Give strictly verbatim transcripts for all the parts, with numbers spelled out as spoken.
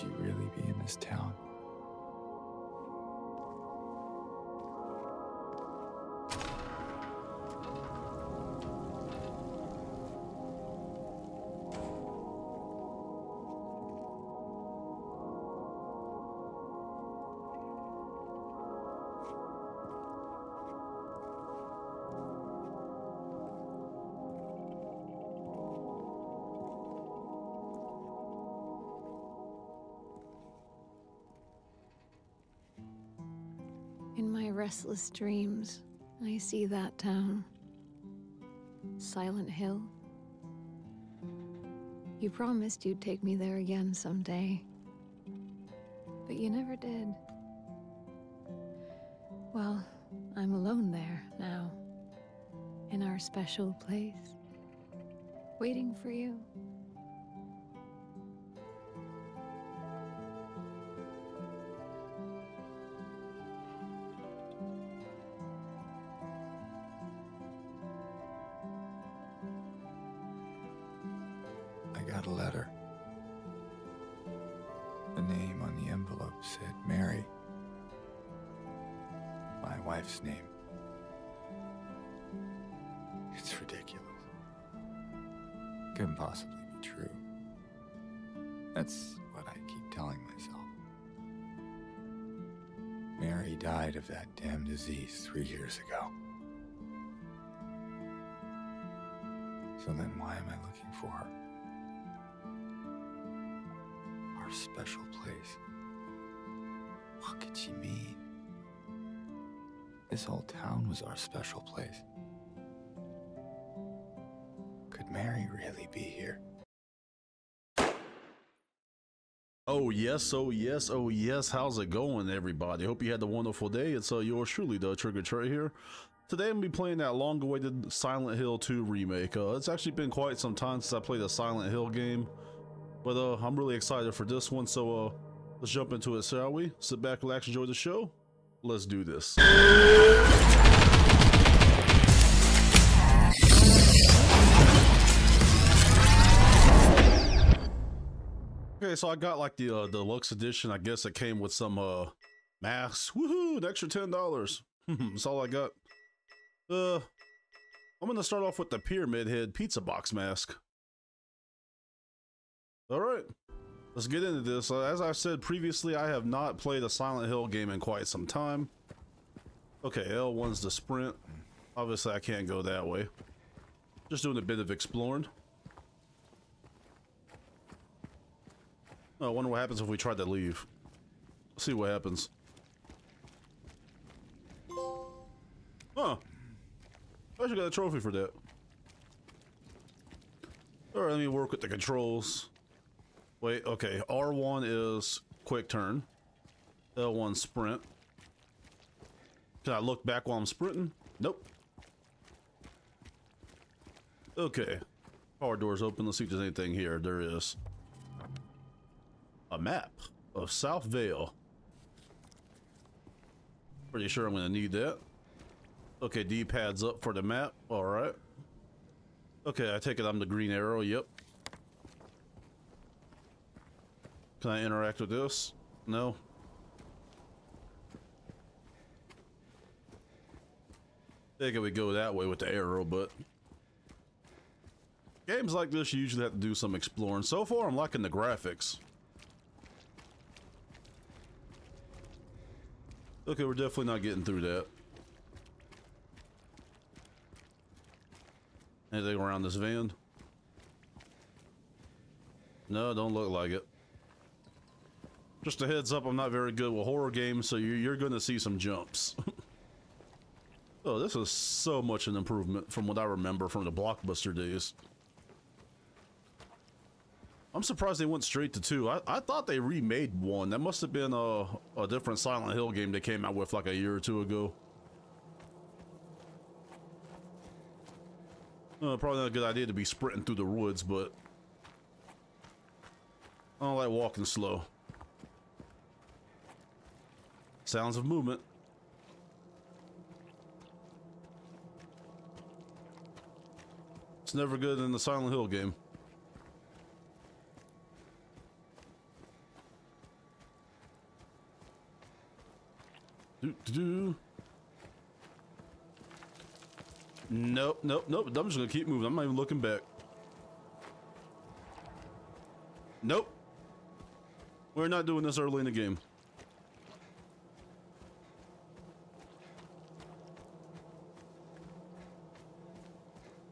could you really be in this town? In my restless dreams, I see that town. Silent Hill. You promised you'd take me there again someday, but you never did. Well, I'm alone there now, in our special place, waiting for you. Got a letter. The name on the envelope said Mary, my wife's name. It's ridiculous. Couldn't possibly be true. That's what I keep telling myself. Mary died of that damn disease three years ago. So then why am I looking for her? Special place. What could she mean? This whole town was our special place. Could Mary really be here? Oh yes, oh yes, oh yes. How's it going, everybody? Hope you had a wonderful day. It's uh, yours truly, the Trigger Trey here. Today I'm going to be playing that long-awaited Silent Hill two remake. Uh, it's actually been quite some time since I played a Silent Hill game. But uh, I'm really excited for this one, so uh, let's jump into it, shall we? Sit back, relax, enjoy the show. Let's do this. Okay, so I got like the uh, deluxe edition. I guess it came with some uh, masks. Woohoo! An extra ten dollars. That's all I got. Uh, I'm going to start off with the Pyramid Head Pizza Box mask. All right, let's get into this. Uh, as I've said previously, I have not played a Silent Hill game in quite some time. Okay, L one's the sprint. Obviously, I can't go that way. Just doing a bit of exploring. Oh, I wonder what happens if we try to leave. Let's see what happens. Huh. I actually got a trophy for that. All right, let me work with the controls. Wait, okay, R one is quick turn, L one sprint. Can I look back while I'm sprinting? Nope. Okay, car door's open, let's see if there's anything here. There is a map of South Vale. Pretty sure I'm gonna need that. Okay, D-pad's up for the map, all right. Okay, I take it I'm the green arrow, yep. Can I interact with this? No. I think it would go that way with the arrow, but games like this, you usually have to do some exploring. So far, I'm liking the graphics. Okay, we're definitely not getting through that. Anything around this van? No, don't look like it. Just a heads up, I'm not very good with horror games, so you're gonna see some jumps. Oh, this is so much an improvement from what I remember from the Blockbuster days. I'm surprised they went straight to two. I, I thought they remade one. That must have been a, a different Silent Hill game they came out with like a year or two ago. Uh, probably not a good idea to be sprinting through the woods, but I don't like walking slow. Sounds of movement. It's never good in the Silent Hill game. Do, do, do. Nope, nope, nope. I'm just gonna keep moving. I'm not even looking back. Nope. We're not doing this early in the game.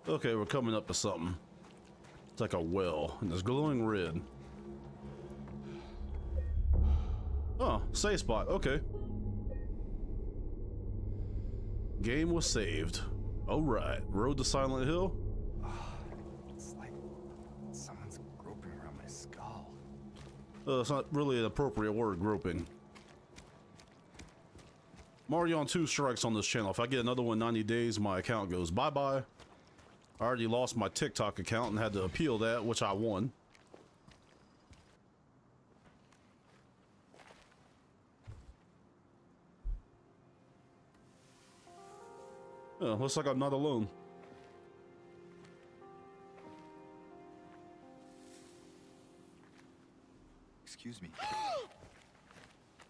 Okay, we're coming up to something. It's like a well, and it's glowing red. Oh, save spot. Okay. Game was saved. All right. Road to Silent Hill. Oh, it's like someone's groping around my skull. Uh, it's not really an appropriate word, groping. Mario on two strikes on this channel. If I get another one ninety days, my account goes bye-bye. I already lost my TikTok account and had to appeal that, which I won. Oh, looks like I'm not alone. Excuse me.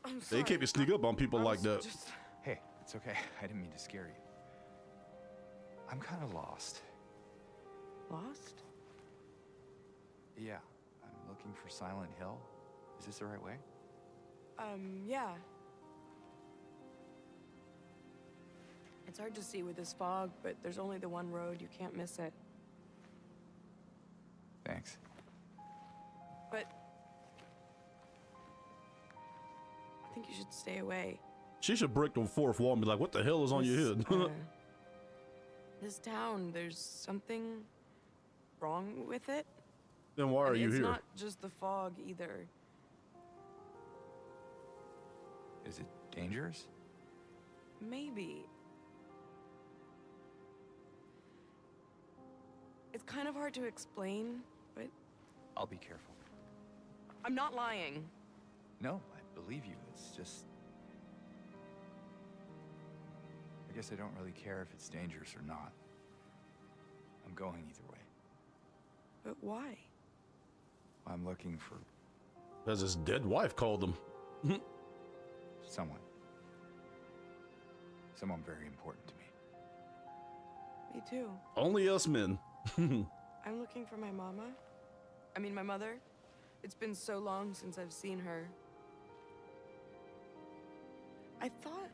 I'm sorry. They can't be sneak up on people like that. Just... Hey, it's okay. I didn't mean to scare you. I'm kind of lost. Lost? Yeah, I'm looking for Silent Hill. Is this the right way? Um, yeah. It's hard to see with this fog, but there's only the one road. You can't miss it. Thanks. But... I think you should stay away. She should break the fourth wall and be like, what the hell is on this, your head? uh, this town, there's something... wrong with it? Then why are and you it's here? It's not just the fog either. Is it dangerous? Maybe. It's kind of hard to explain, but... I'll be careful. I'm not lying. No, I believe you. It's just... I guess I don't really care if it's dangerous or not. I'm going either way. But why? I'm looking for... As his dead wife called him. Someone. Someone very important to me. Me too. Only us men. I'm looking for my mama. I mean, my mother. It's been so long since I've seen her. I thought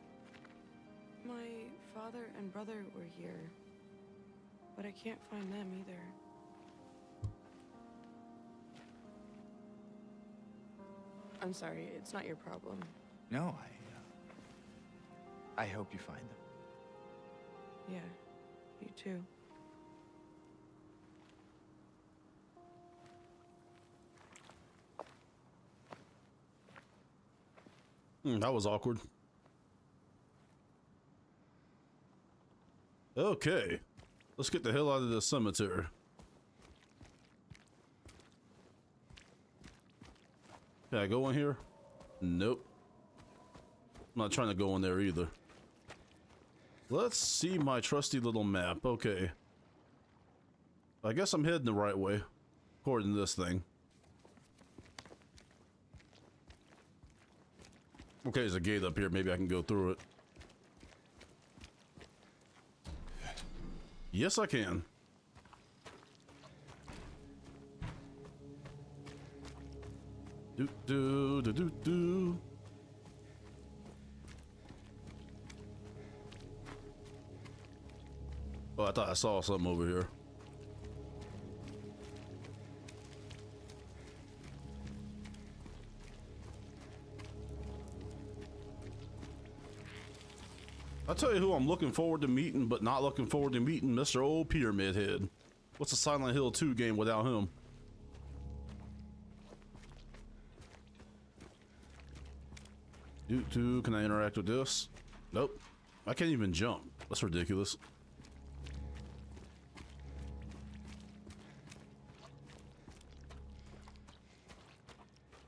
my father and brother were here, but I can't find them either. I'm sorry, it's not your problem. No, I, uh, I hope you find them. Yeah, you too. Mm, that was awkward. Okay. Let's get the hell out of this cemetery. Can I go in here? Nope. I'm not trying to go in there either. Let's see my trusty little map. Okay. I guess I'm heading the right way, according to this thing. Okay, there's a gate up here. Maybe I can go through it. Yes, I can. Do do do do do. Oh, I thought I saw something over here. I'll tell you who I'm looking forward to meeting, but not looking forward to meeting, Mister Old Pyramid Head. What's a Silent Hill two game without him? Do, do, can I interact with this? Nope. I can't even jump. That's ridiculous.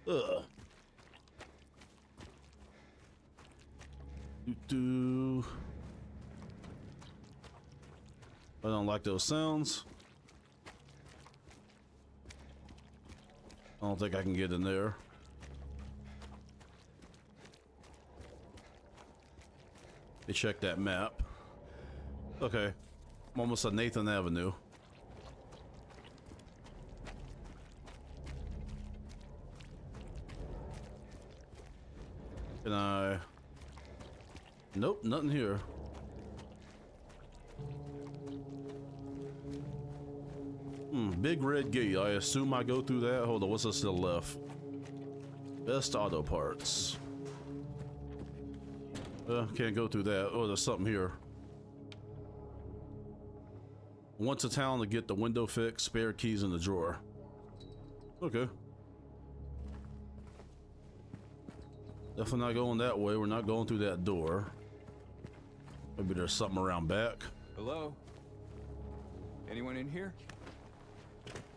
Ugh. Do, do. I don't like those sounds. I don't think I can get in there. check that map. Okay. I'm almost on Nathan Avenue. Can I... Nope, nothing here. Hmm, big red gate. I assume I go through that. Hold on, what's this to the left? Best Auto Parts. Uh, can't go through that. Oh, there's something here. Went to town to get the window fixed, spare keys in the drawer. Okay. Definitely not going that way. We're not going through that door. Maybe there's something around back. Hello? Anyone in here?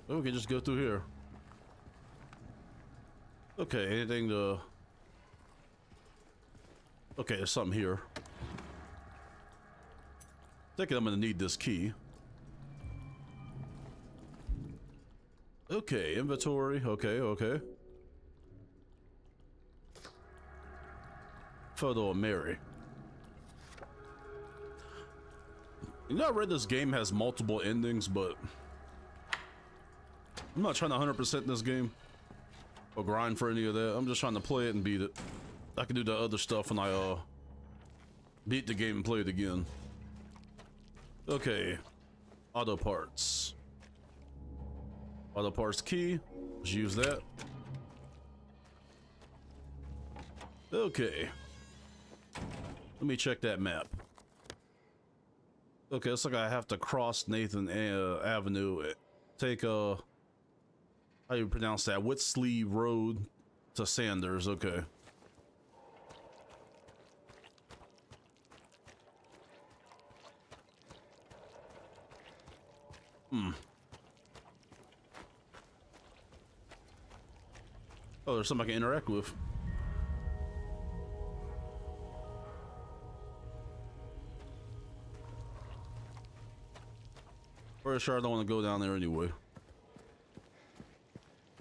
Oh, we can just go through here. Okay, anything to... Okay, there's something here. Thinking I'm gonna need this key. Okay, inventory. Okay, okay. Photo of Mary. You know, I read this game has multiple endings, but I'm not trying to one hundred percent this game or grind for any of that. I'm just trying to play it and beat it. I can do the other stuff when I uh, beat the game and play it again. Okay, auto parts. Auto parts key, let's use that. Okay, let me check that map. Okay, looks like I have to cross Nathan uh, Avenue, take a, uh, how do you pronounce that? Whitsley Road to Sanders, okay. Hmm. Oh, there's something I can interact with. Pretty sure I don't want to go down there anyway.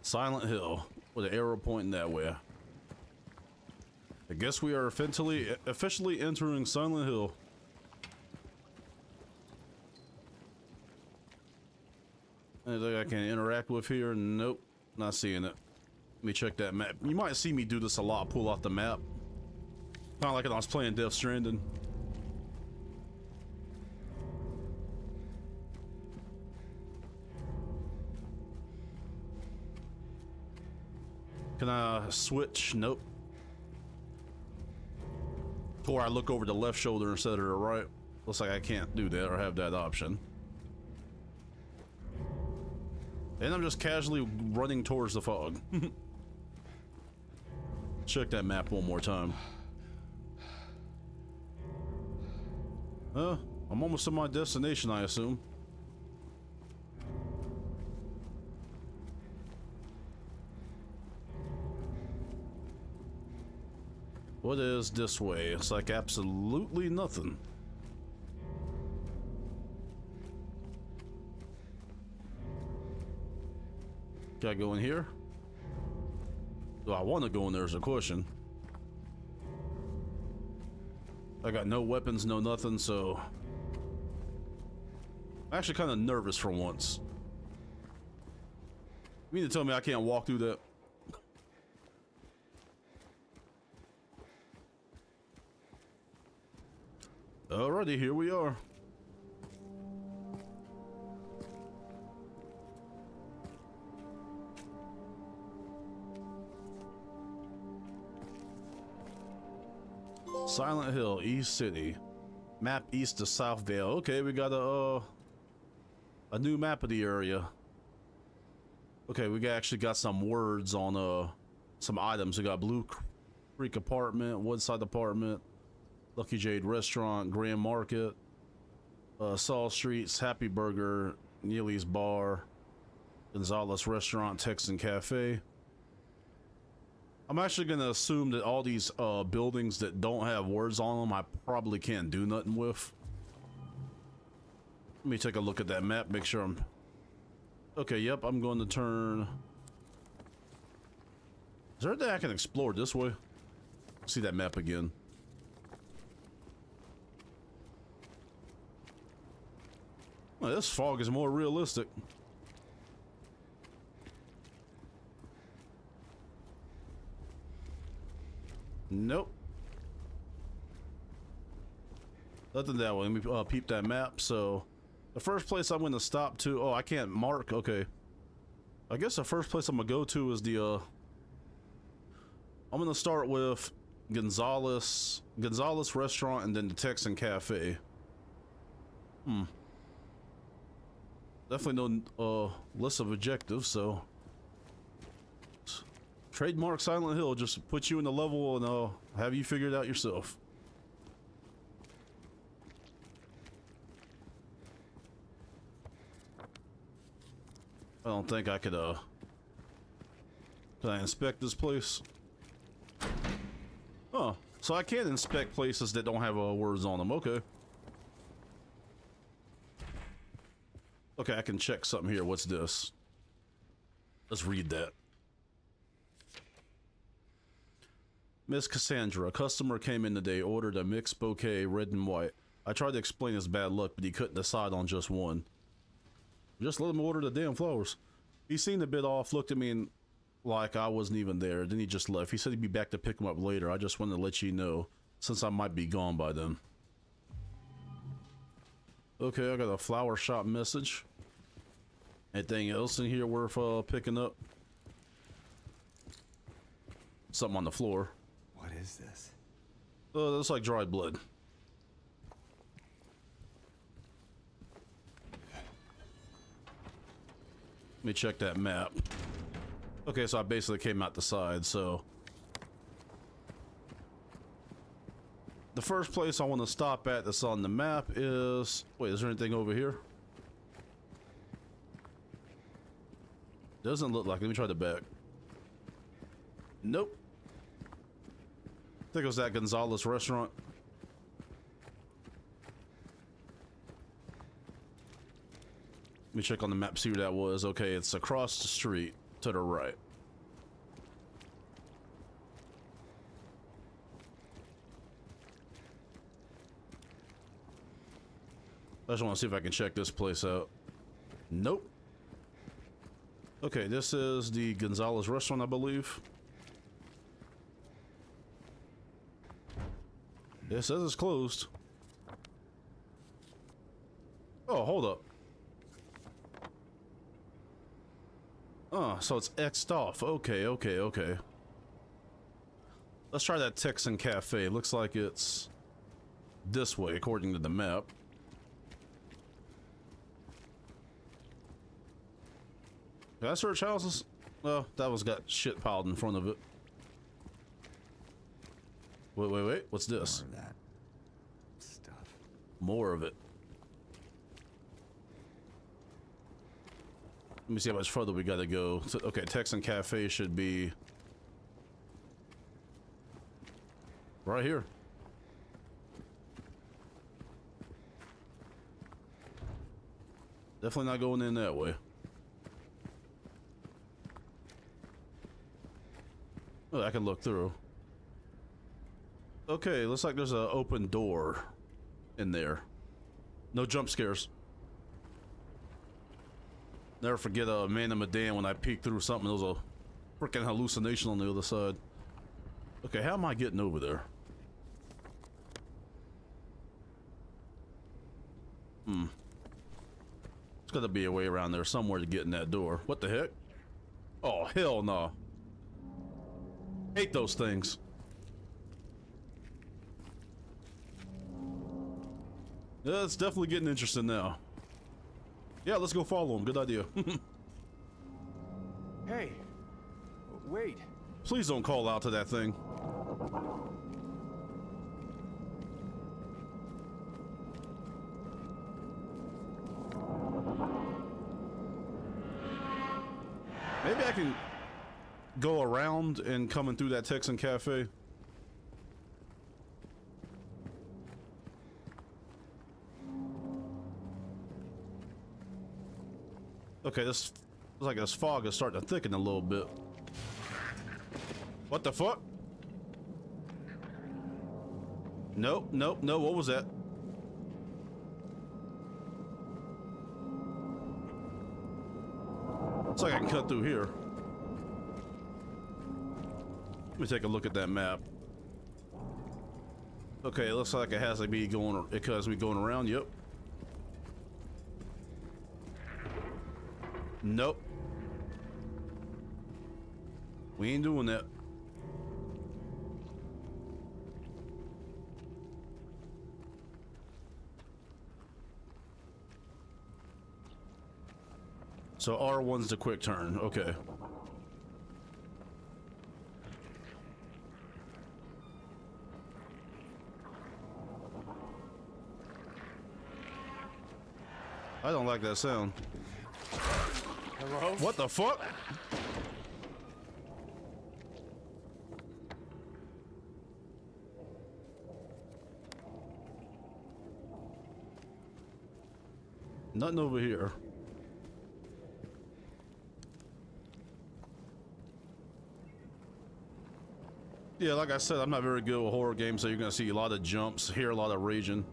Silent Hill, with an arrow pointing that way. I guess we are officially, officially entering Silent Hill. Anything I can interact with here? Nope, not seeing it. Let me check that map. You might see me do this a lot, pull off the map. Kind of like when I was playing Death Stranding. Can I switch? Nope. Or I look over the left shoulder instead of the right. Looks like I can't do that or have that option. And I'm just casually running towards the fog. Check that map one more time. Huh? I'm almost to my destination, I assume. What is this way? It's like absolutely nothing. Can I go in here? Do I want to go in there is a question. I got no weapons, no nothing, so... I'm actually kind of nervous for once. You mean to tell me I can't walk through that? Alrighty, here we are. Silent Hill, East City. Map east to South Vale. Okay, we got a uh, a new map of the area. Okay, we got, actually got some words on uh some items. We got Blue Creek Apartment, Woodside Apartment, Lucky Jade Restaurant, Grand Market, uh, Saul Streets, Happy Burger, Neely's Bar, Gonzales Restaurant, Texan Cafe. I'm actually going to assume that all these uh, buildings that don't have words on them, I probably can't do nothing with. Let me take a look at that map, make sure I'm... Okay, yep, I'm going to turn... Is there anything I can explore this way? See that map again. Well, this fog is more realistic. Nope. Nothing that way. Let me uh, peep that map. So, the first place I'm going to stop to... Oh, I can't mark. Okay. I guess the first place I'm going to go to is the... Uh, I'm going to start with Gonzales, Gonzales Restaurant and then the Texan Cafe. Hmm. Definitely no uh, list of objectives, so... Trademark Silent Hill, just put you in the level and uh, have you figure it out yourself. I don't think I could, uh... Can I inspect this place? Huh. So I can inspect places that don't have uh, words on them. Okay. Okay, I can check something here. What's this? Let's read that. Miss Cassandra, a customer came in today, ordered a mixed bouquet, red and white. I tried to explain his bad luck, but he couldn't decide on just one. Just let him order the damn flowers. He seemed a bit off, looked at me and like I wasn't even there. Then he just left. He said he'd be back to pick him up later. I just wanted to let you know, since I might be gone by then. Okay, I got a flower shop message. Anything else in here worth uh, picking up? Something on the floor. What is this? Oh, uh, that's like dried blood. Let me check that map. Okay, so I basically came out the side, so... The first place I want to stop at that's on the map is... Wait, is there anything over here? Doesn't look like it. Let me try the back. Nope. I think it was that Gonzales Restaurant. Let me check on the map, see who that was. Okay, it's across the street. To the right. I just want to see if I can check this place out. Nope. Okay, this is the Gonzales Restaurant, I believe. It says it's closed. Oh, hold up. Oh, so it's X'd off. Okay, okay, okay. Let's try that Texan Cafe. Looks like it's this way, according to the map. Did I search houses? Oh, that was got shit piled in front of it. Wait, wait, wait. What's this? More of that stuff. More of it. Let me see how much further we gotta go. So, okay, Texan Cafe should be... right here. Definitely not going in that way. Oh, I can look through. Okay, looks like there's an open door in there. No jump scares. Never forget a uh, man and Medan when I peeked through something. There was a freaking hallucination on the other side. Okay, how am I getting over there? Hmm. There's gotta be a way around there somewhere to get in that door. What the heck? Oh, hell no. Hate those things. Yeah, it's definitely getting interesting now. Yeah, let's go follow him. Good idea. Hey, wait. Please don't call out to that thing. Maybe I can go around and come in through that Texan Cafe. Okay, this looks like this fog is starting to thicken a little bit. What the fuck? Nope, nope, no. What was that? Looks like I can cut through here. Let me take a look at that map. Okay, it looks like it has me going, it has me going around, yep. Nope. We ain't doing that. So R one's the quick turn, okay. I don't like that sound. Hello? What the fuck? Nothing over here. Yeah, like I said, I'm not very good with horror games, so you're gonna see a lot of jumps, hear a lot of raging.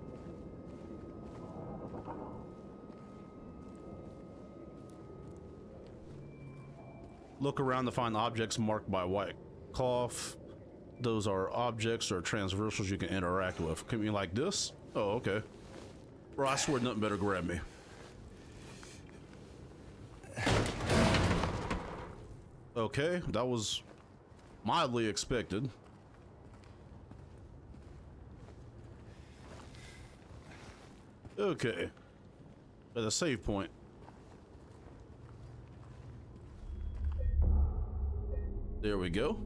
Look around to find objects marked by white cloth. Those are objects or transversals you can interact with. Can you like this? Oh, okay. Bro, I swear nothing better grab me. Okay, that was mildly expected. Okay. At a save point. There we go.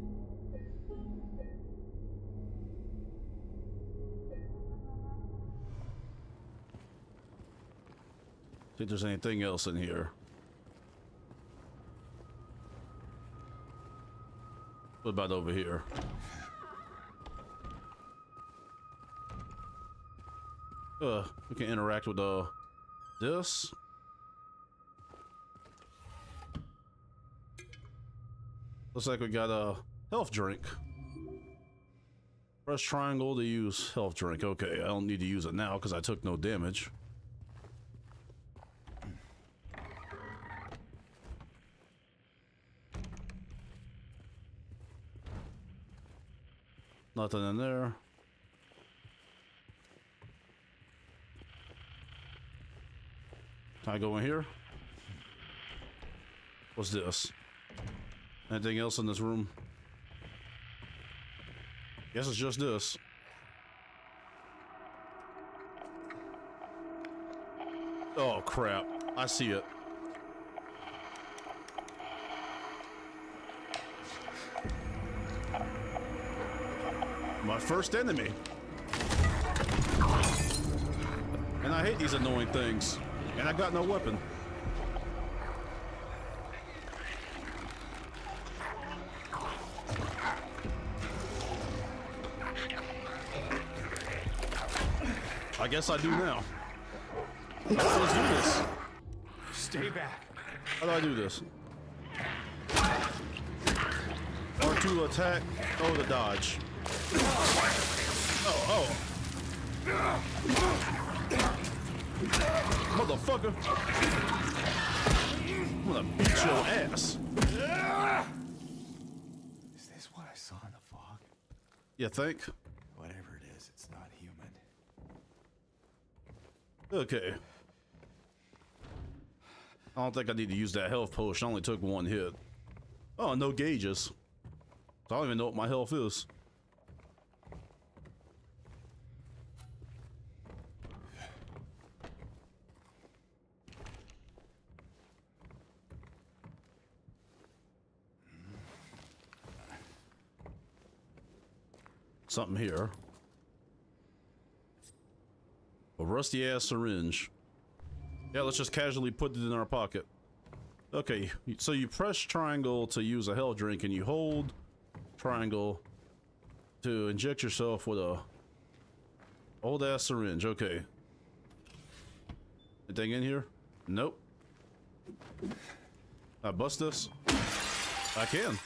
See if there's anything else in here. What about over here? Uh, we can interact with uh, this. Looks like we got a health drink. Press triangle to use health drink. Okay, I don't need to use it now because I took no damage. Nothing in there. Can I go in here? What's this? Anything else in this room? Guess it's just this. Oh crap, I see it. My first enemy. And I hate these annoying things. And I got no weapon. I guess I do now. Let's do this. Stay back. How do I do this? R two to attack, O to dodge. Oh, oh. Motherfucker. I'm gonna beat your ass. Is this what I saw in the fog? You think? Whatever it is, it's not human. Okay. I don't think I need to use that health potion. I only took one hit. Oh, no gauges. So I don't even know what my health is. Something here. A rusty ass syringe. Yeah, let's just casually put it in our pocket. Okay, so you press triangle to use a health drink and you hold triangle to inject yourself with a old ass syringe. Okay. Anything in here? Nope. I bust this. I can.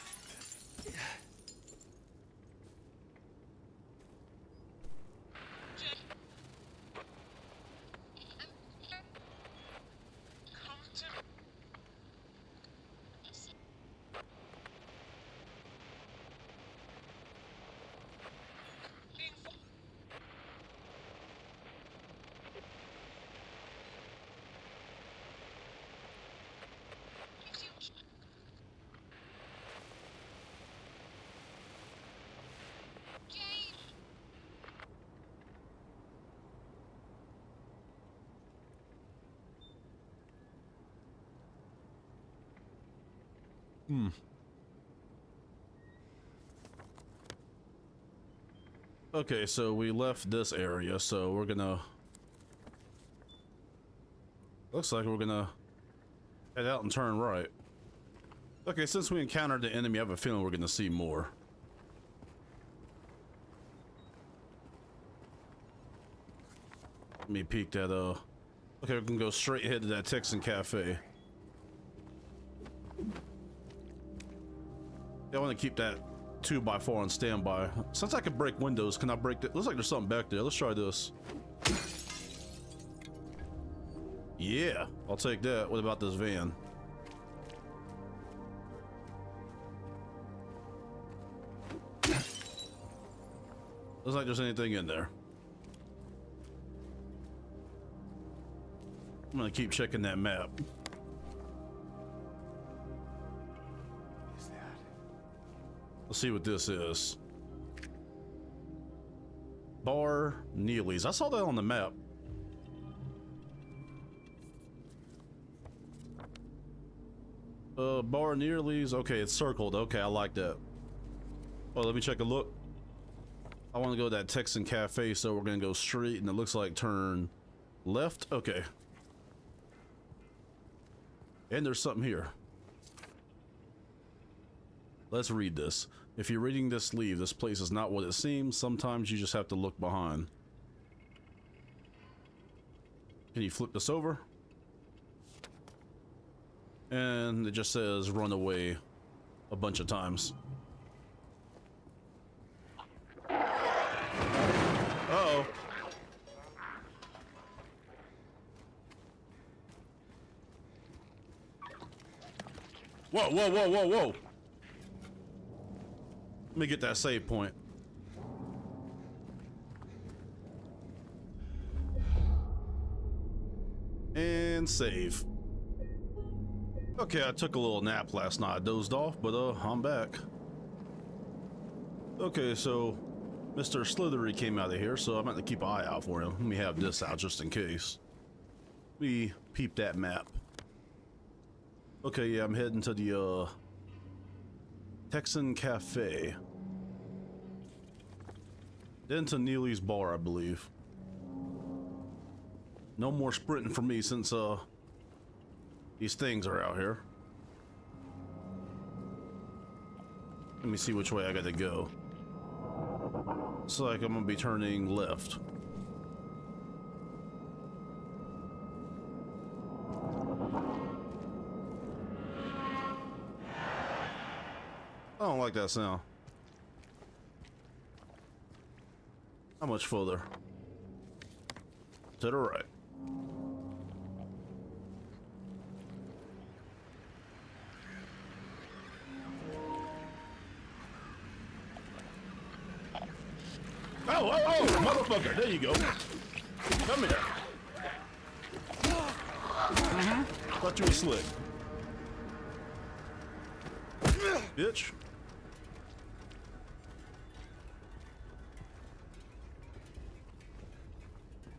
Hmm. Okay, so we left this area, so we're gonna... Looks like we're gonna head out and turn right. Okay, since we encountered the enemy, I have a feeling we're gonna see more. Let me peek that, uh... Okay, we can go straight ahead to that Texan Cafe. Yeah, I wanna keep that two by four on standby. Since I can break windows, can I break that? Looks like there's something back there. Let's try this. Yeah, I'll take that. What about this van? Looks like there's anything in there. I'm gonna keep checking that map. Let's see what this is. Bar Neely's. I saw that on the map. Uh, Bar Neely's. Okay, it's circled. Okay, I like that. Oh, let me check a look. I want to go to that Texan Cafe, so we're going to go straight, and it looks like turn left. Okay. And there's something here. Let's read this. If you're reading this, leave. This place is not what it seems. Sometimes you just have to look behind. Can you flip this over? And it just says run away a bunch of times. Uh-oh. Whoa, whoa, whoa, whoa, whoa. Let me get that save point. And save. Okay, I took a little nap last night. I dozed off, but uh, I'm back. Okay, so Mister Slithery came out of here, so I'm going to keep an eye out for him. Let me have this out just in case. Let me peep that map. Okay, yeah, I'm heading to the, uh... Texan Cafe. Then to Neely's Bar, I believe. No more sprinting for me since uh these things are out here. Let me see which way I gotta go. Looks like I'm gonna be turning left. I don't like that sound. How much further? To the right. Oh, oh, oh, motherfucker. There you go. Come here. Mm-hmm. Thought you were slick. Bitch.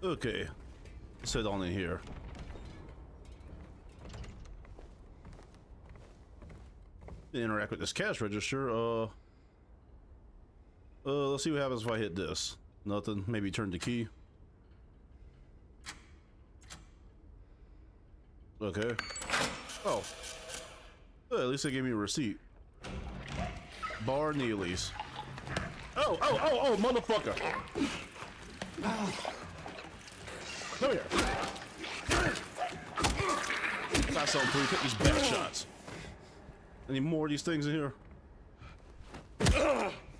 Okay, let's head on in here. Interact with this cash register. Uh, uh, let's see what happens if I hit this. Nothing. Maybe turn the key. Okay. Oh. Uh, at least they gave me a receipt. Bar Neely's. Oh, oh, oh, oh, motherfucker. Come here. That's so pretty. Take these back shots. Any more of these things in here?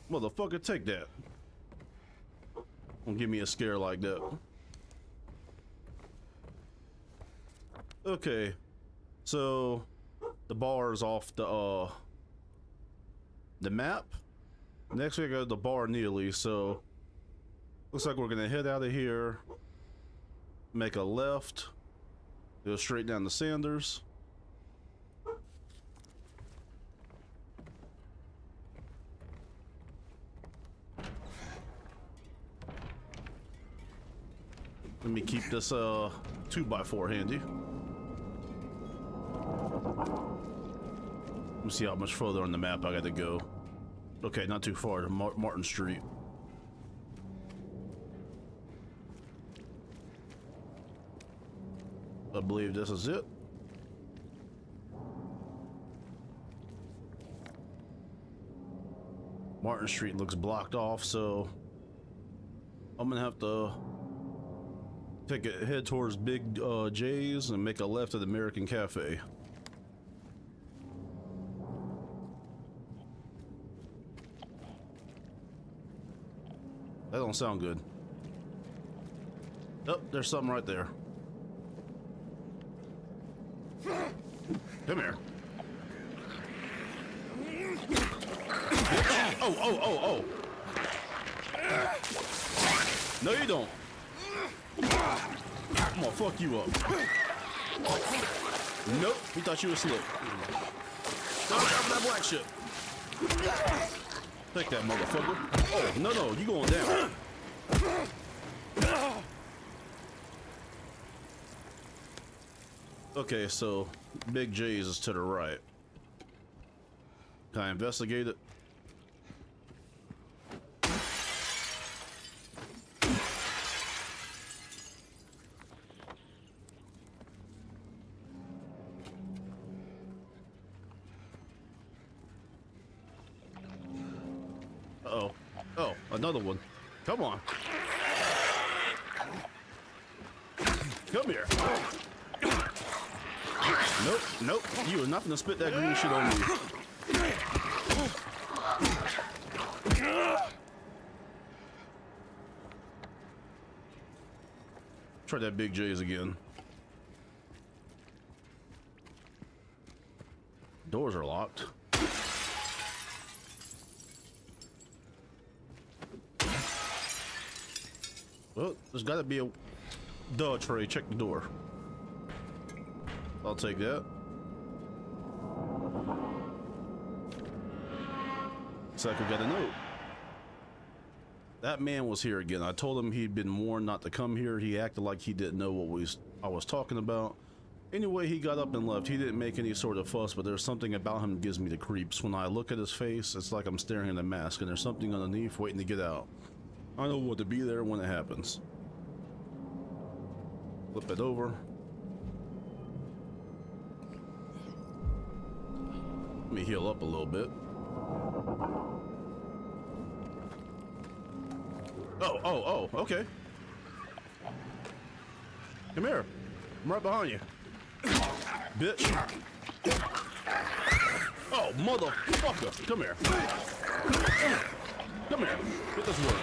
Motherfucker, take that. Don't give me a scare like that. Okay. So, the bar is off the, uh, the map. Next we go to the Bar Neely, so looks like we're gonna head out of here. Make a left, go straight down to Sanders. Let me keep this uh two by four handy. Let me see how much further on the map I gotta go. Okay, not too far to Mar- Martin Street. I believe this is it. Martin Street looks blocked off, so I'm gonna have to take a head towards Big uh, J's and make a left at the American Cafe. That don't sound good. Oh, there's something right there. Come here. Oh, oh, oh, oh. No, you don't. I'm gonna fuck you up. Nope, we thought you were slick. Stop dropping that black shit. Take that, motherfucker. Oh, no, no, you going down. Okay, so Big J's is to the right. Can I investigate it? Uh-oh. Oh, another one. Come on. Come here. Nope, nope. You are not gonna spit that green shit on me. Try that Big J's again. Doors are locked. Well, there's gotta be a duh, Trey, check the door. I'll take that. Looks like we got a note. That man was here again. I told him he'd been warned not to come here. He acted like he didn't know what we, I was talking about. Anyway, he got up and left. He didn't make any sort of fuss, but there's something about him that gives me the creeps. When I look at his face, it's like I'm staring at a mask, and there's something underneath waiting to get out. I know what to be there when it happens. Flip it over. Let me heal up a little bit. Oh, oh, oh, okay. Come here. I'm right behind you. Bitch. Oh, motherfucker. Come here. Come here. Get this word.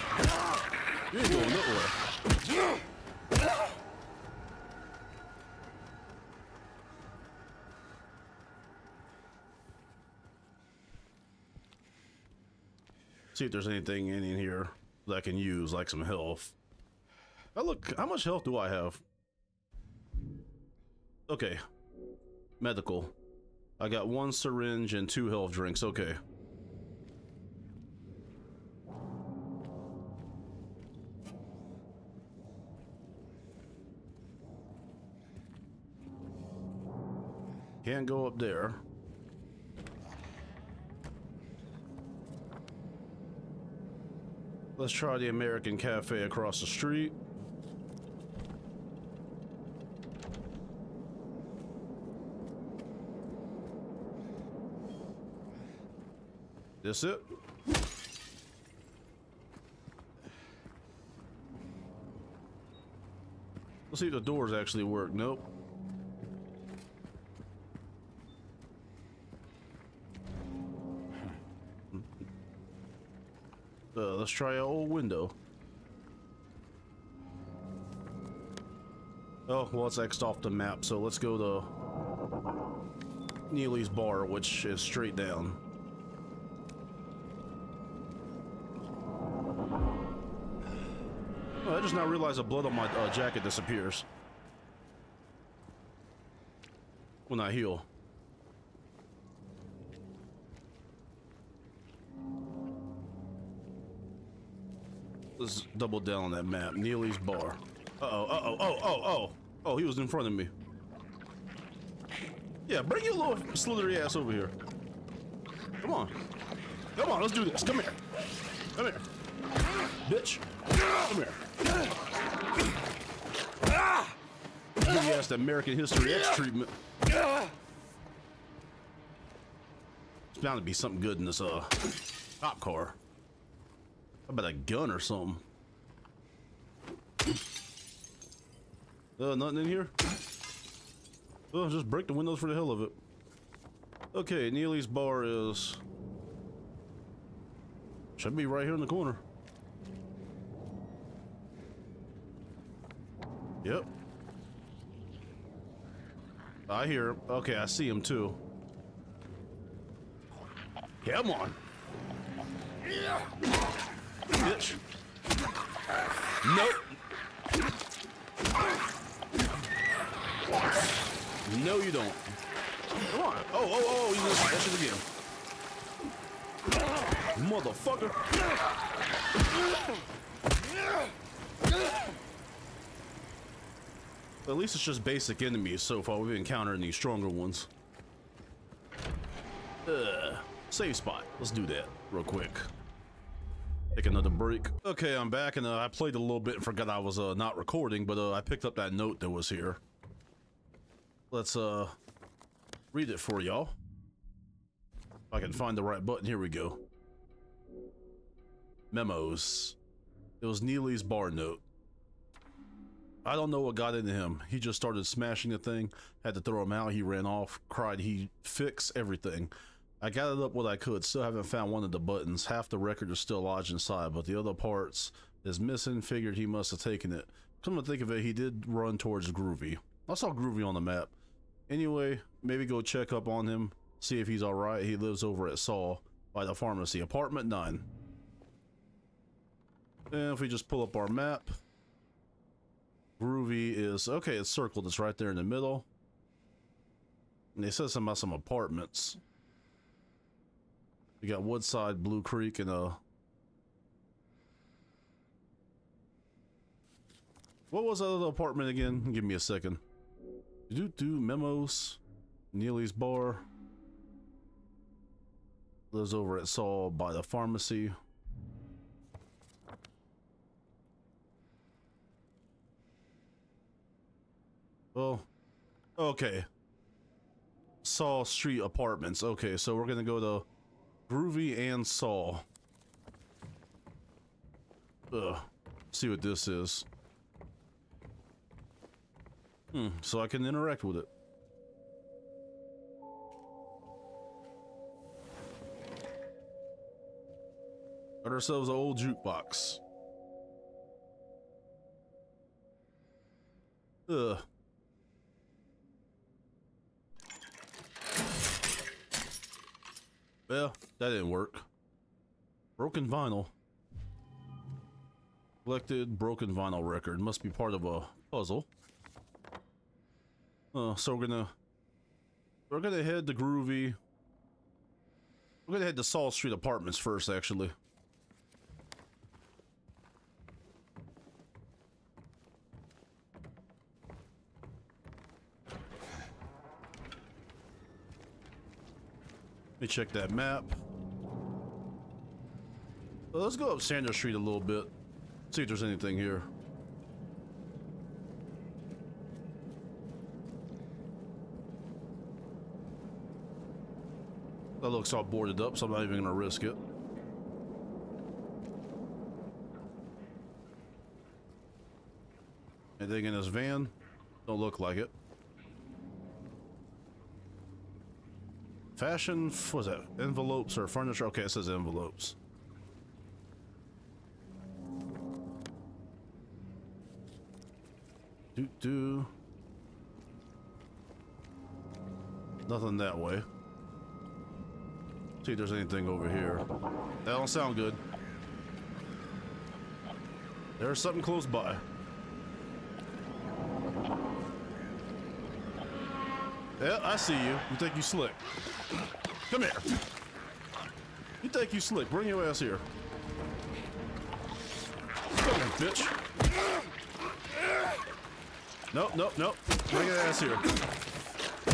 You ain't going nowhere. See if there's anything in here that I can use, like some health. I look, how much health do I have? Okay. Medical. I got one syringe and two health drinks. Okay. Can't go up there. Let's try the American Cafe across the street. This it? Let's see if the doors actually work. Nope. Uh, let's try an old window. Oh, well, it's X'd off the map, so let's go to Neely's Bar, which is straight down. Oh, I just now realized the blood on my uh, jacket disappears when I heal. Let's double down on that map. Neely's Bar. Uh-oh, uh-oh, oh, oh, oh. Oh, he was in front of me. Yeah, bring your little slithery ass over here. Come on. Come on, let's do this. Come here. Come here. Bitch. Come here. Give me ass American History X treatment. It's bound to be something good in this uh cop car. How about a gun or something? Uh, nothing in here? Oh, just break the windows for the hell of it. Okay, Neely's Bar is... should be right here in the corner. Yep. I hear him. Okay, I see him too. Come on. Bitch. Nope. No, you don't. Come on. Oh, oh, oh, you just smash it again. Motherfucker. At least it's just basic enemies so far. We've been encountering these stronger ones. Uh, save spot. Let's do that real quick. Take another break. Okay, I'm back, and uh, I played a little bit and forgot I was uh, not recording, but uh, I picked up that note that was here. Let's uh read it for y'all. If I can find the right button. Here we go. Memos. It was Neely's Bar note. I don't know what got into him. He just started smashing the thing. Had to throw him out. He ran off. Cried he'd fix everything. I gathered up what I could. Still haven't found one of the buttons. Half the record is still lodged inside, but the other parts is missing. Figured he must have taken it. Come to think of it, he did run towards Groovy. I saw Groovy on the map. Anyway, maybe go check up on him. See if he's alright. He lives over at Saul by the pharmacy. Apartment nine. And if we just pull up our map. Groovy is... okay, it's circled. It's right there in the middle. And they said something about some apartments. We got Woodside, Blue Creek, and uh... what was that other apartment again? Give me a second. Do do memos. Neely's Bar. Lives over at Saul by the pharmacy. Well, okay. Saul Street Apartments. Okay, so we're gonna go to Groovy and Saul. Ugh. See what this is. Hmm, so I can interact with it. Got ourselves an old jukebox. Ugh. Well, that didn't work. Broken vinyl. Collected broken vinyl record. Must be part of a puzzle. Uh, so we're gonna we're gonna head to Groovy. We're gonna head to Saul Street Apartments first, actually. Let me check that map. Well, let's go up Sanders Street a little bit. See if there's anything here. That looks all boarded up, so I'm not even gonna risk it. Anything in this van? Don't look like it. Fashion, what's that? Envelopes or furniture? Okay, it says envelopes. Doo doo. Nothing that way. See if there's anything over here. That don't sound good. There's something close by. Yeah, I see you. You think you slick. Come here. You think you slick. Bring your ass here. Come here, bitch. Nope, nope, nope. Bring your ass here.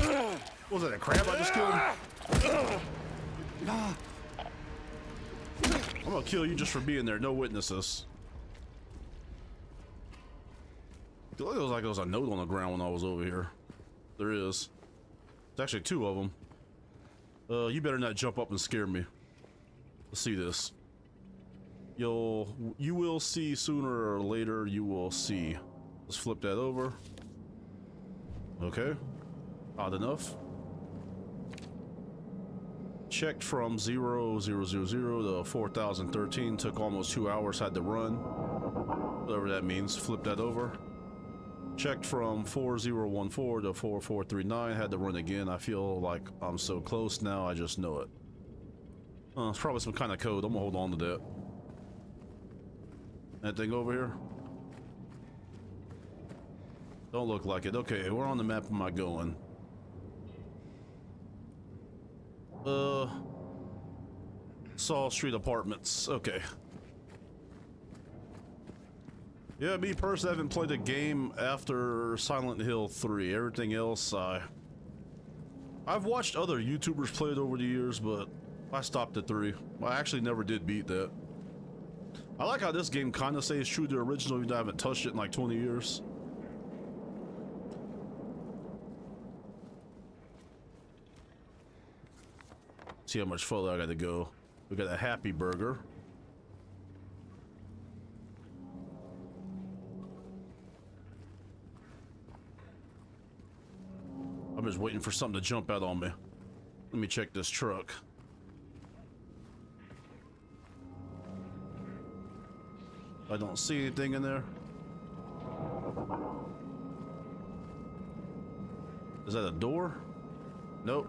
What was that, a crab I just killed? I'm gonna kill you just for being there. No witnesses. It looks like there was a note on the ground when I was over here. There is. There's actually two of them. Uh, you better not jump up and scare me. Let's see this. You'll, you will see sooner or later, you will see. Let's flip that over. Okay. Odd enough. Checked from zero zero zero zero to four thousand thirteen. Took almost two hours, had to run. Whatever that means. Flip that over. Checked from four zero one four to four four three nine. Had to run again. I feel like I'm so close now, I just know it. Uh, it's probably some kind of code. I'm gonna hold on to that. That thing over here? Don't look like it. Okay, where on the map am I going? Uh, Saul Street Apartments. Okay. Yeah, me personally, I haven't played a game after Silent Hill three. Everything else, I... I've watched other YouTubers play it over the years, but I stopped at three. I actually never did beat that. I like how this game kind of stays true to the original, even though I haven't touched it in like twenty years. See how much further I gotta go. We got a Happy Burger. I'm just waiting for something to jump out on me. Let me check this truck. I don't see anything in there. Is that a door? Nope.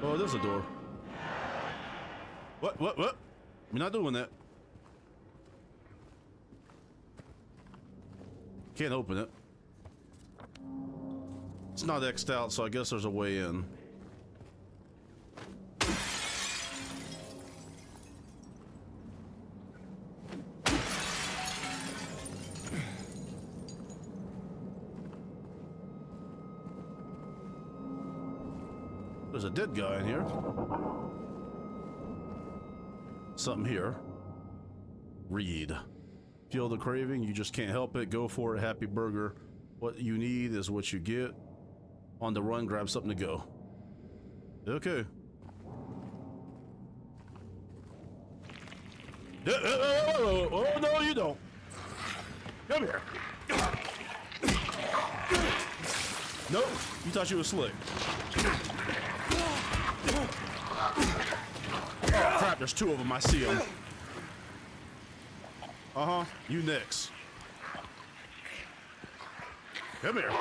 Oh, there's a door. What, what, what? We're not doing that. Can't open it. It's not X'd out, so I guess there's a way in. There's a dead guy in here. Something here. Read. Feel the craving, you just can't help it. Go for it, Happy Burger. What you need is what you get. On the run, grab something to go. Okay. Oh, no, you don't. Come here. Nope, you thought you were slick. Oh crap, there's two of them, I see them. Uh-huh, you next. Come here.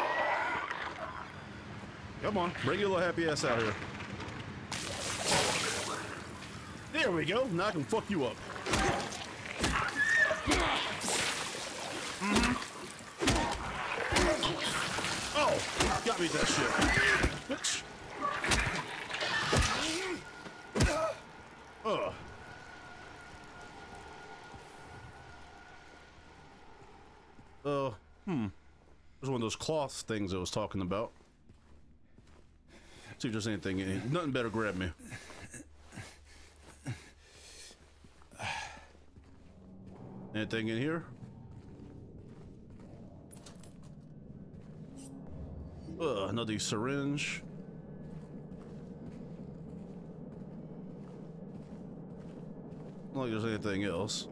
Come on, bring your little happy ass out here. There we go, now I can fuck you up. Mm-hmm. Oh, got me that shit. Bitch. Ugh. Uh, hmm. There's one of those cloth things I was talking about. Let's see if there's anything in here. Nothing better grab me. Anything in here? Ugh, another syringe. Like there's anything else.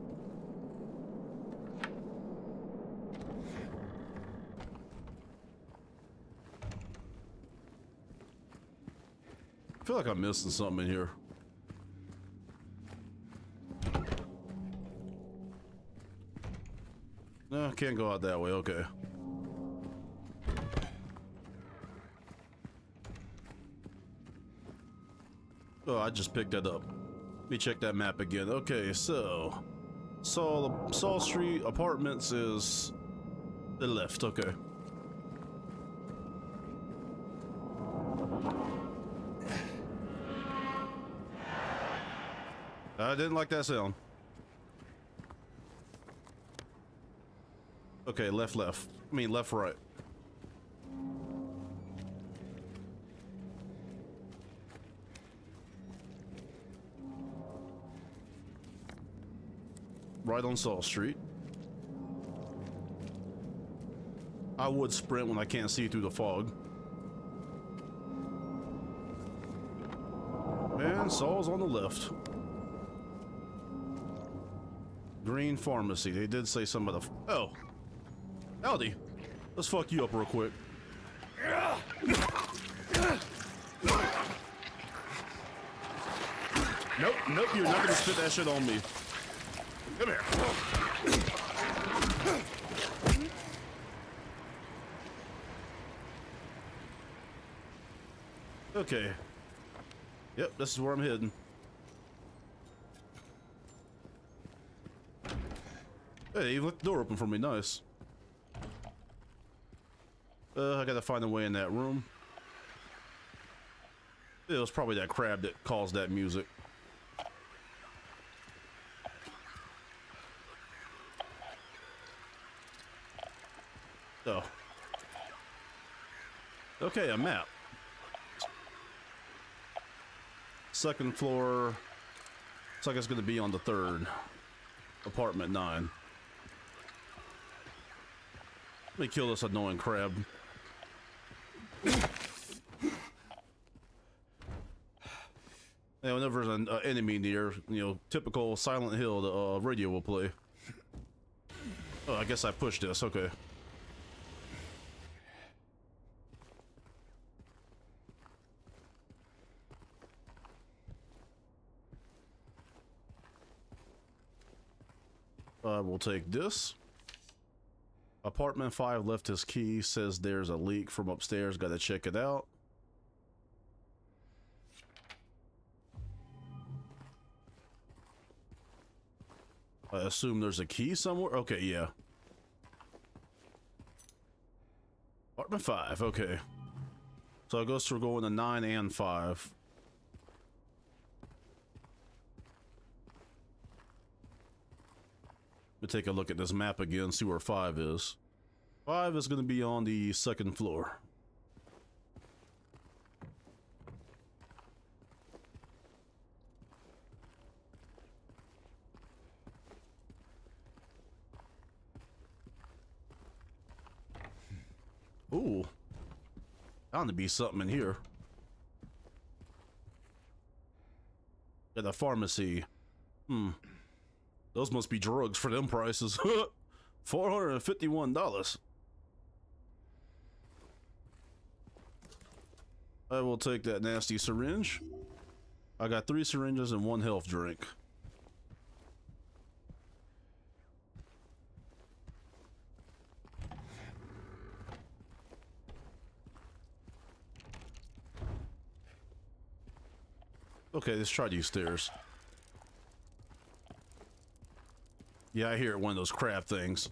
I feel like I'm missing something in here. No, I can't go out that way, okay. Oh, I just picked that up. Let me check that map again. Okay, so Saul, Saul Street Apartments is the left. Okay. I didn't like that sound. Okay, left, left. I mean, left, right. right on Saul Street. I would sprint when I can't see through the fog. And Saul's on the left. Green Pharmacy. They did say some of the... Oh. Howdy. Let's fuck you up real quick. Nope, nope, you're not gonna spit that shit on me. Come here. Okay. Yep, this is where I'm hidden. Hey, you left the door open for me, nice. Uh, I gotta find a way in that room. It was probably that crab that caused that music. Oh. Okay, a map. Second floor. Looks like it's gonna be on the third. Apartment nine. Let me kill this annoying crab. Yeah, whenever there's an uh, enemy near, you know, typical Silent Hill, the uh, radio will play. Oh, I guess I pushed this. Okay. I uh, will take this. Apartment five left his key. Says there's a leak from upstairs. Gotta check it out. I assume there's a key somewhere. Okay, yeah. Apartment five. Okay. So I guess we're going to nine and five. Take a look at this map again, see where five is. Five is going to be on the second floor. Ooh, bound to be something in here. At the pharmacy. Hmm. Those must be drugs for them prices. four hundred fifty-one dollars. I will take that nasty syringe. I got three syringes and one health drink. Okay, let's try these stairs. Yeah, I hear it, one of those crab things.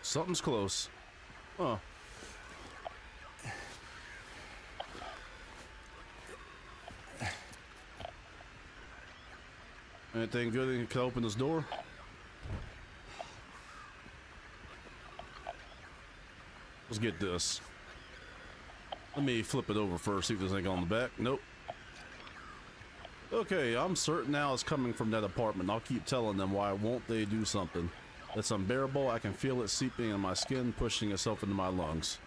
Something's close. Huh. Anything good? Can I open this door? Let's get this. Let me flip it over first, see if there's anything on the back. Nope. Okay, I'm certain now it's coming from that apartment. I'll keep telling them why won't they do something. It's unbearable. I can feel it seeping in my skin, pushing itself into my lungs.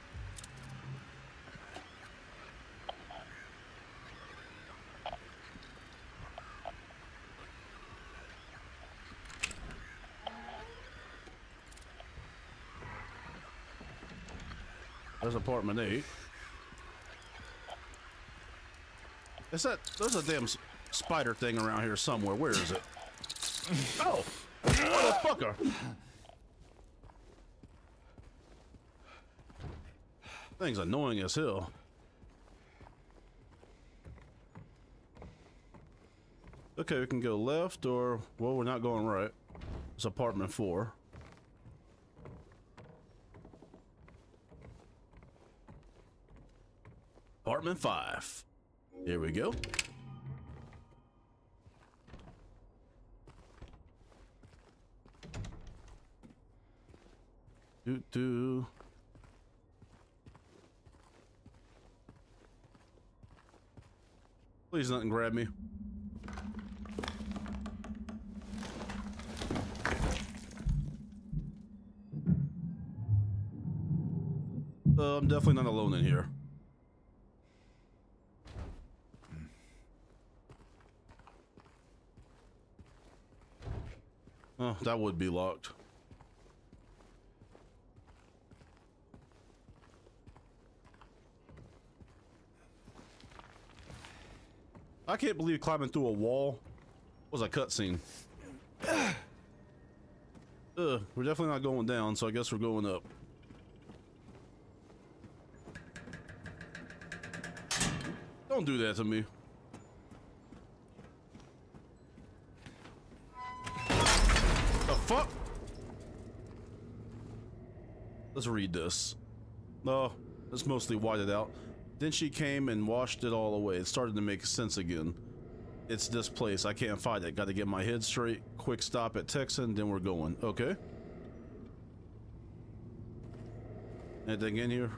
There's apartment eight. Is that there's a damn spider thing around here somewhere? Where is it? Oh, motherfucker! Thing's annoying as hell. Okay, we can go left or well, we're not going right. It's apartment four. Apartment five. Here we go. Do do. Please, nothing grab me. Uh, I'm definitely not alone in here. Oh, that would be locked. I can't believe climbing through a wall was a cutscene. Uh, we're definitely not going down, so I guess we're going up. Don't do that to me. The fuck? Let's read this. No, it's mostly whited out. Then she came and washed it all away. It started to make sense again. It's this place. I can't fight it. Got to get my head straight. Quick stop at Texan, then we're going. Okay. Anything in here?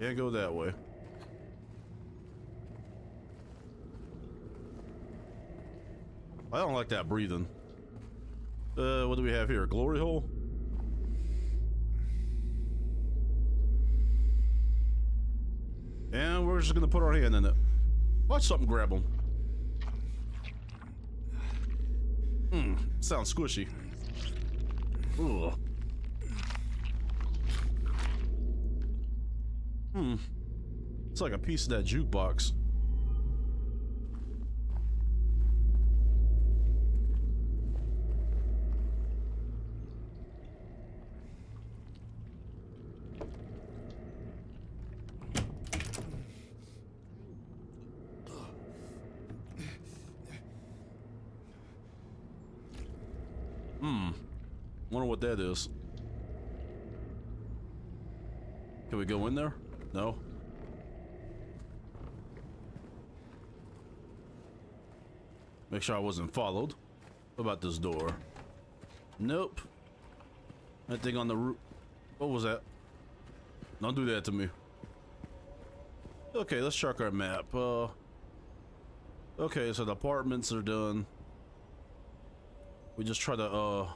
Can't go that way. I don't like that breathing. Uh, what do we have here? Glory hole? And we're just gonna put our hand in it. Watch something grab him. Hmm, sounds squishy. Ugh. Hmm. It's like a piece of that jukebox. Hmm. Wonder what that is. Can we go in there? No. Make sure I wasn't followed. What about this door? Nope. That thing on the roof. What was that? Don't do that to me. Okay, let's check our map. Uh. Okay, so the apartments are done. We just try to. Uh.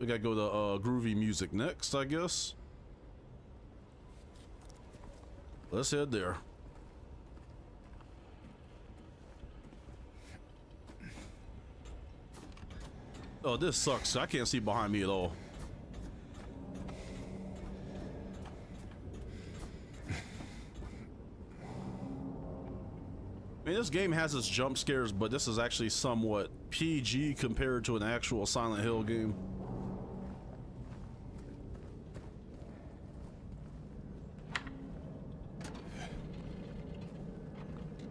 We gotta go to uh, Groovy Music next, I guess. Let's head there. Oh, this sucks. I can't see behind me at all. I mean, this game has its jump scares, but this is actually somewhat P G compared to an actual Silent Hill game.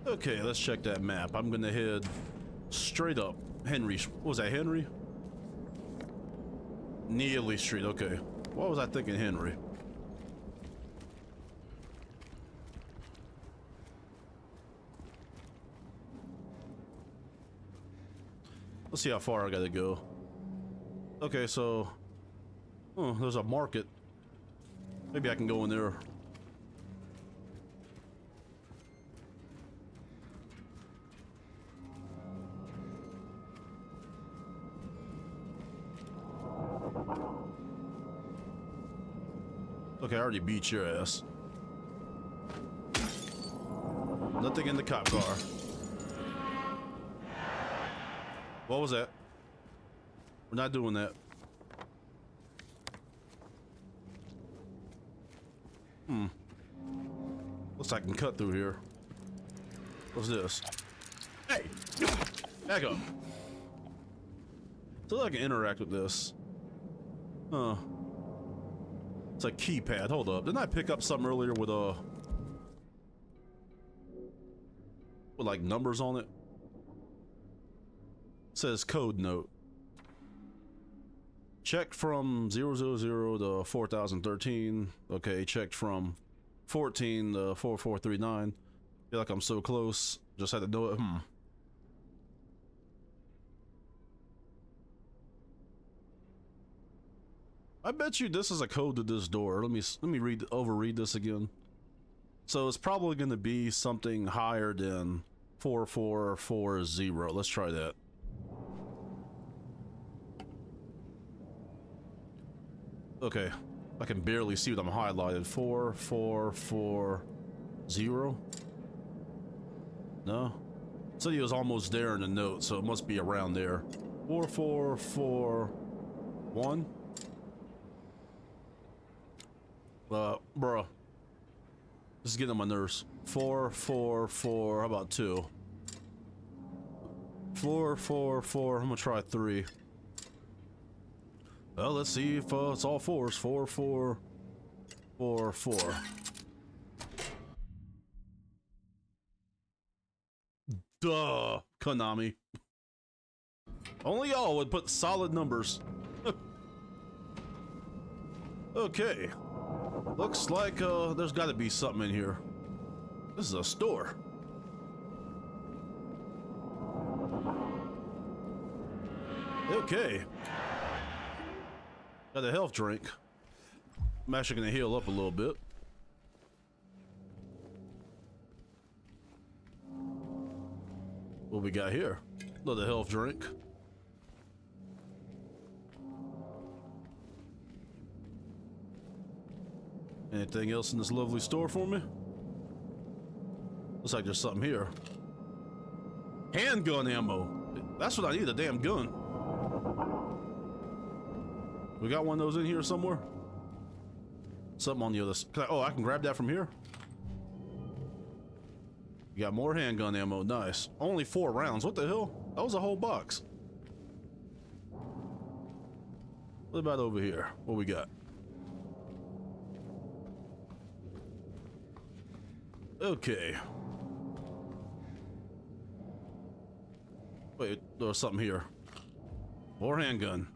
Okay, let's check that map. I'm gonna head straight up. Henry, what was that, Henry? Neely Street, okay. What was I thinking, Henry? Let's see how far I gotta go. Okay, so, oh, there's a market. Maybe I can go in there. Okay, I already beat your ass. Nothing in the cop car. What was that? We're not doing that. Hmm. Looks like I can cut through here. What's this? Hey! Back up. So I can interact with this. Huh. It's a keypad. Hold up. Didn't I pick up something earlier with uh with like numbers on it? It says code note. Checked from zero zero zero to four thousand thirteen. Okay, checked from fourteen to four four three nine. Feel like I'm so close. Just had to do it. Hmm. I bet you this is a code to this door. Let me let me read overread this again. So it's probably going to be something higher than four four four zero. Let's try that. Okay, I can barely see what I'm highlighted. four four four zero. No, it said he was almost there in the note, so it must be around there. four four four one. Uh, bruh. This is getting on my nerves. four four four. How about two? four four four. I'm gonna try three. Well, let's see if uh, it's all fours. four four four four. Duh, Konami. Only y'all would put solid numbers. Okay. Looks like uh, there's got to be something in here. This is a store. Okay. Got a health drink. I'm actually going to heal up a little bit. What we got here? Another health drink. Anything else in this lovely store for me? Looks like there's something here. Handgun ammo. That's what I need, a damn gun. We got one of those in here somewhere? Something on the other side. Oh, I can grab that from here? You got more handgun ammo. Nice. Only four rounds. What the hell? That was a whole box. What about over here? What we got? Okay. Wait, there's something here. More handgun.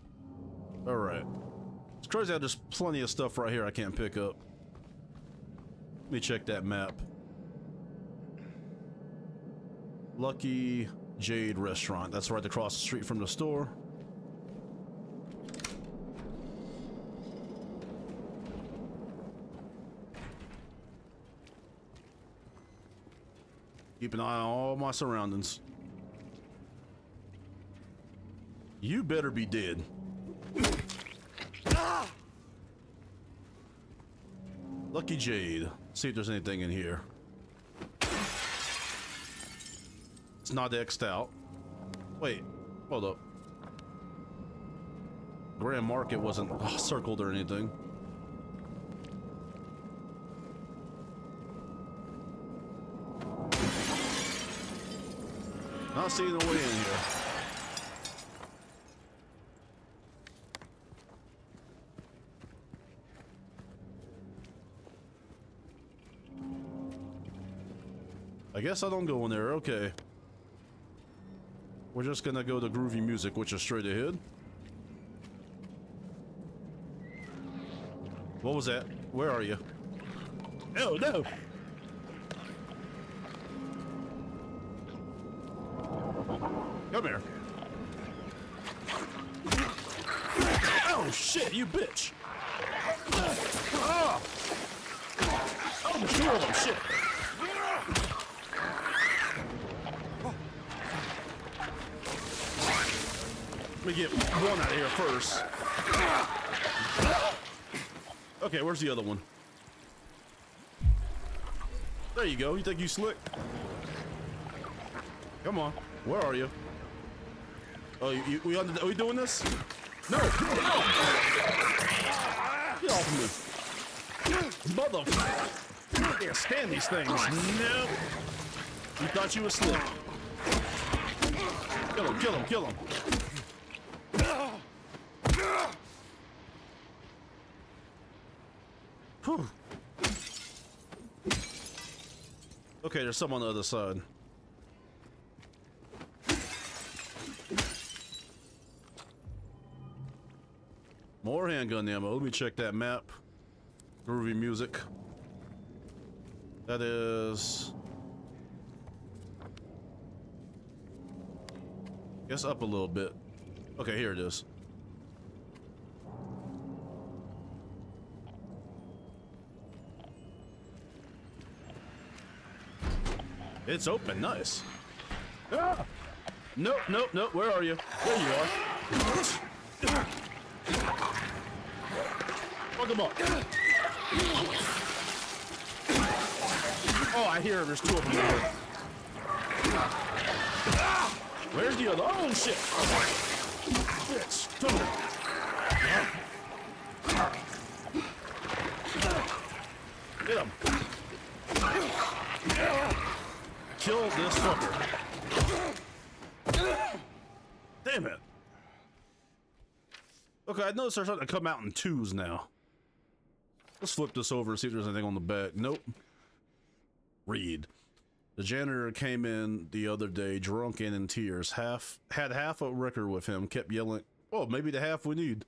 All right. It's crazy how there's plenty of stuff right here I can't pick up. Let me check that map. Lucky Jade Restaurant. That's right across the street from the store. Keep an eye on all my surroundings. You better be dead. Lucky Jade. See if there's anything in here. It's not X'd out. Wait, hold up. Grand Market wasn't oh, circled or anything. Not seeing a way in here. I guess I don't go in there. Okay. We're just gonna go to Groovy Music, which is straight ahead. What was that? Where are you? Oh no! Come here. Oh shit, you bitch! Oh, I'm sure of them, shit! Let me get one out of here first. Okay, where's the other one? There you go, you think you slick? Come on, where are you? Oh, you, you, we under, are we doing this? No! Get off me. Motherfucker! I can't stand these things. No! You thought you were slick. Kill him, kill him, kill him. Whew. Okay, there's some on the other side. More handgun ammo. Let me check that map. Groovy Music. That is... guess up a little bit. Okay, here it is. It's open, nice. Ah! Nope, nope, nope, where are you? There you are. Fuck him up. Oh, I hear him, there's two of them there. Where's the other? Oh, shit. Shit, come. Get him. Kill this fucker. Damn it. Okay, I noticed they're starting to come out in twos now. Let's flip this over and see if there's anything on the back. Nope. Read. The janitor came in the other day, drunk and in tears. Half had half a record with him, kept yelling. Oh, maybe the half we need.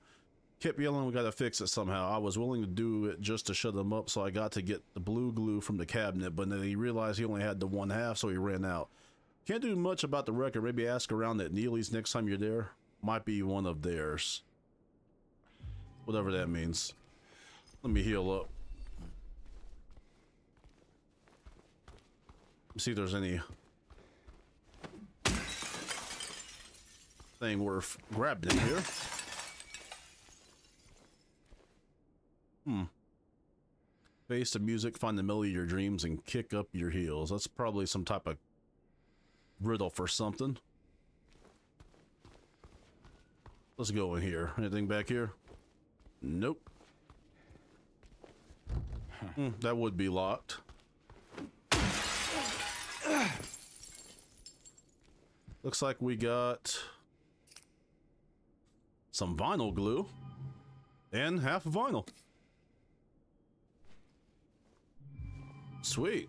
Kept yelling, we gotta fix it somehow. I was willing to do it just to shut him up, so I got to get the blue glue from the cabinet, but then he realized he only had the one half, so he ran out. Can't do much about the record. Maybe ask around at Neely's next time you're there. Might be one of theirs. Whatever that means. Let me heal up. See if there's any thing worth grabbing in here. Hmm. Face the music, find the melody of your dreams, and kick up your heels. That's probably some type of riddle for something. Let's go in here. Anything back here? Nope. Hmm, that would be locked. Looks like we got some vinyl glue and half vinyl. Sweet.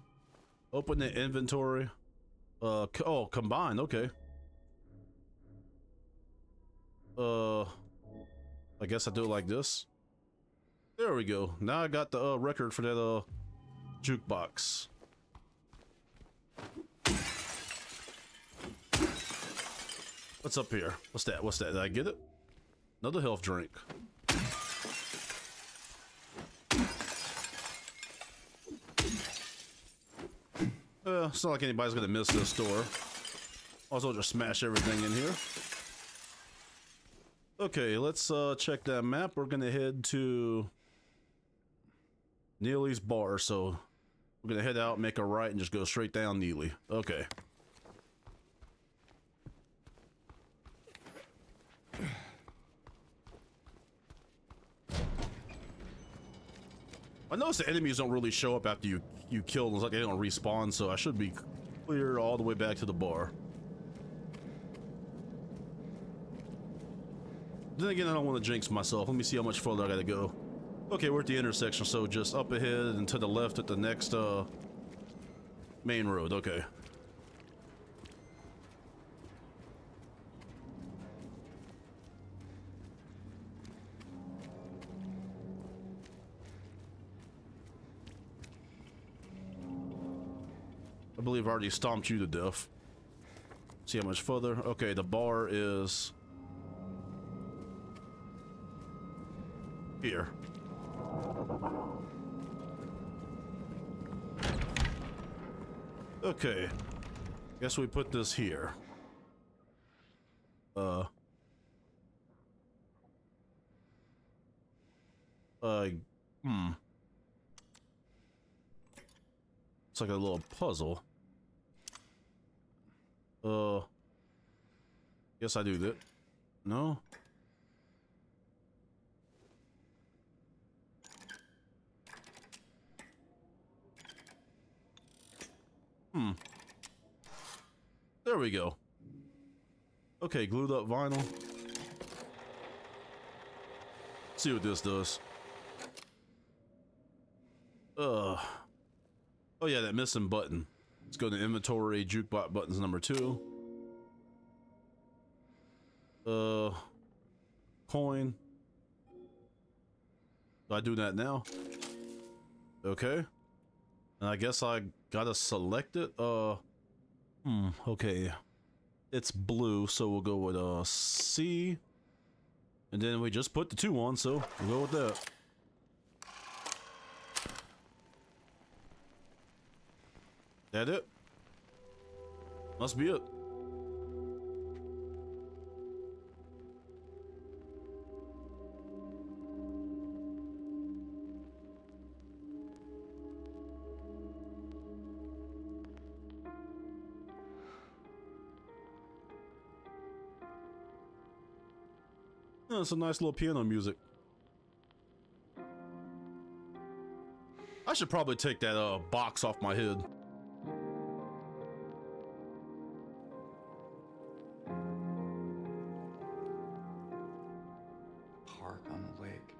Open the inventory. Uh, oh, combined. Okay. Uh, I guess I do it like this. There we go. Now I got the uh, record for that uh, jukebox. What's up here? What's that? What's that? Did I get it? Another health drink. Uh, it's not like anybody's gonna miss this door. Also, just smash everything in here. Okay, let's uh, check that map. We're gonna head to Neely's Bar, so we're gonna head out, make a right, and just go straight down Neely. Okay. I noticed the enemies don't really show up after you you kill them. It's like they don't respawn, so I should be clear all the way back to the bar. Then again, I don't want to jinx myself. Let me see how much further I gotta go. Okay, we're at the intersection, so just up ahead and to the left at the next uh, main road. Okay. I believe I already stomped you to death. See how much further? Okay, the bar is here. Okay. Guess we put this here. Uh. Uh. Hmm. It's like a little puzzle. Uh. Guess I do that. No? Hmm. There we go. Okay, glued up vinyl. See what this does. Uh. Oh yeah, that missing button. Let's go to inventory. Jukebox buttons number two. Uh. Coin. Do I do that now? Okay. And I guess I gotta select it. Uh, hmm, okay. It's blue, so we'll go with uh, C. And then we just put the two on, so we'll go with that. That it? Must be it. Yeah, it's a nice little piano music. I should probably take that uh, box off my head. Park on the lake.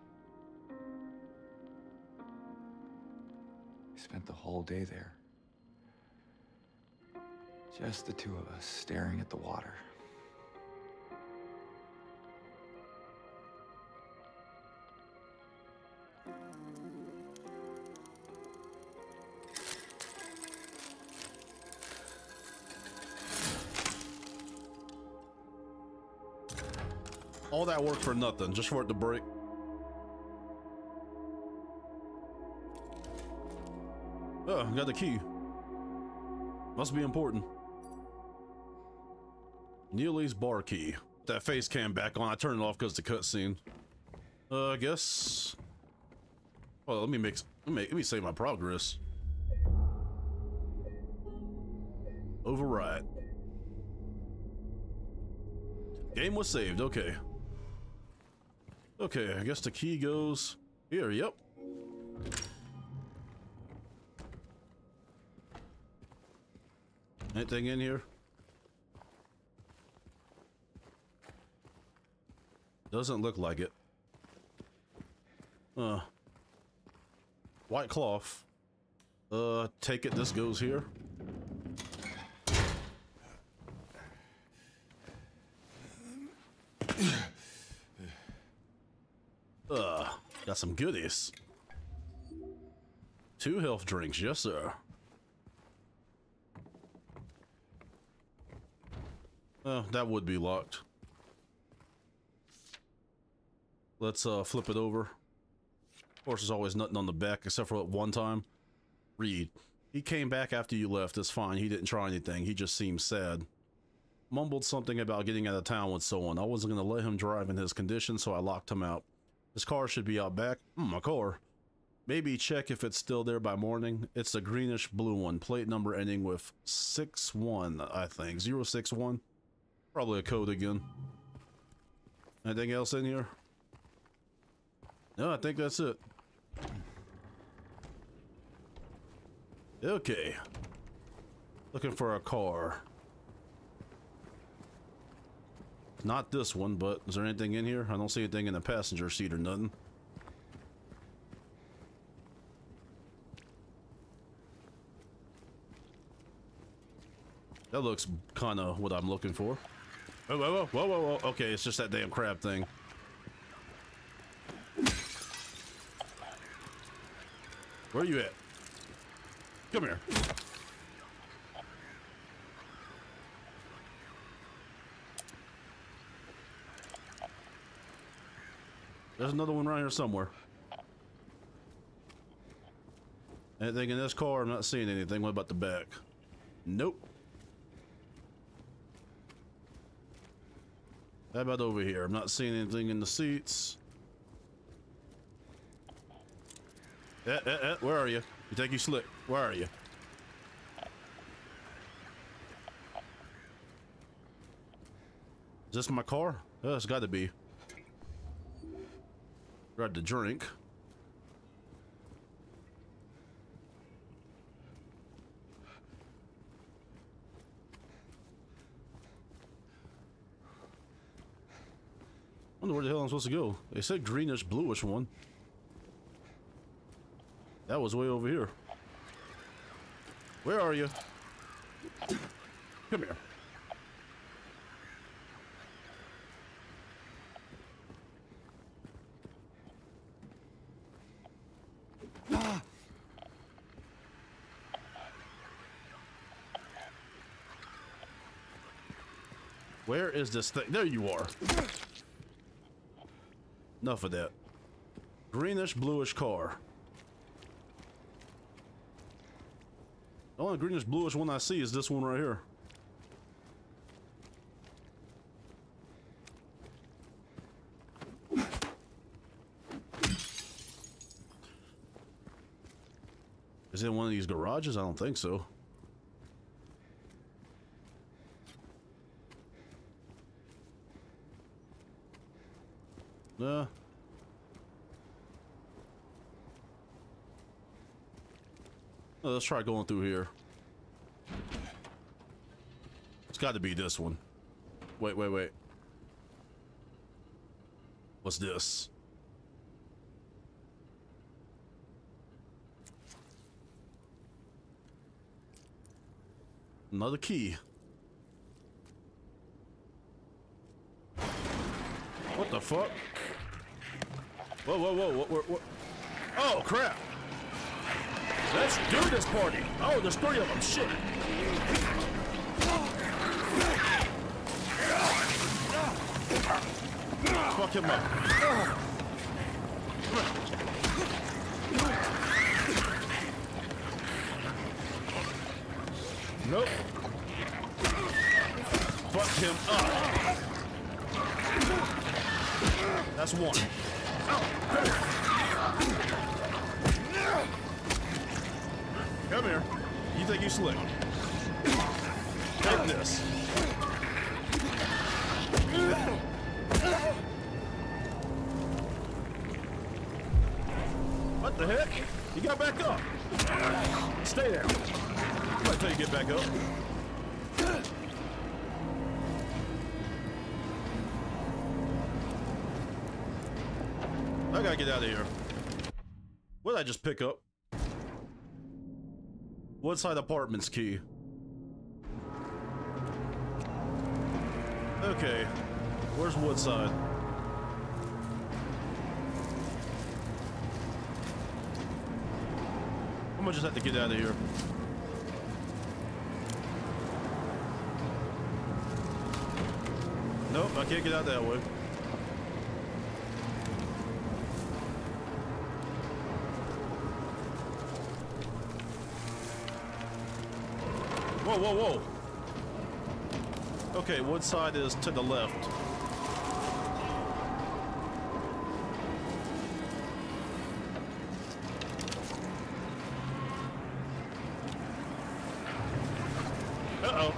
We spent the whole day there. Just the two of us staring at the water. All that work for nothing, just for it to break. Oh, got the key. Must be important. Neely's bar key. That face cam back on. I turned it off because the cutscene. Uh, I guess. Well, let me make. Let me, let me save my progress. Override. Game was saved. Okay. Okay, I guess the key goes here, yep. Anything in here? Doesn't look like it. Uh. White cloth. Uh, take it, this goes here. Uh, got some goodies. Two health drinks, yes sir. Oh, that would be locked. Let's uh, flip it over. Of course, there's always nothing on the back except for at one time. Reed. He came back after you left. It's fine. He didn't try anything. He just seemed sad. Mumbled something about getting out of town with someone. I wasn't going to let him drive in his condition, so I locked him out. His car should be out back. Hmm, a car. Maybe check if it's still there by morning. It's a greenish blue one. Plate number ending with six one, I think. zero six one. Probably a code again. Anything else in here? No, I think that's it. Okay. Looking for a car. Not this one, but is there anything in here? I don't see anything in the passenger seat or nothing. That looks kind of what I'm looking for. Whoa, whoa, whoa, whoa, whoa. Okay, it's just that damn crab thing. Where are you at? Come here. There's another one right here somewhere. Anything in this car? I'm not seeing anything. What about the back? Nope. How about over here? I'm not seeing anything in the seats. Eh, eh, eh, where are you? You think you slick? Where are you? Is this my car? Oh, it's got to be. Grab the drink. I wonder where the hell I'm supposed to go. They said greenish, bluish one. That was way over here. Where are you? Come here. Where is this thing? There you are. Enough of that. Greenish, bluish car. The only greenish, bluish one I see is this one right here. these garages? I don't think so. Nah. Let's try going through here. It's got to be this one. Wait, wait, wait. What's this? Another key. What the fuck? Whoa, whoa, whoa, what, what, what? Oh, crap! Let's do this party! Oh, there's three of them, shit! Fuck him up. Nope. Fuck him up. That's one. Come here. You think you slick? Take this. What the heck? You got back up. Stay there. I'm gonna tell you to get back up. I gotta get out of here. What did I just pick up? Woodside Apartments key. Okay, where's Woodside? I'm gonna just have to get out of here. Nope, I can't get out that way. Whoa, whoa, whoa. Okay, Woodside is to the left. Uh-oh.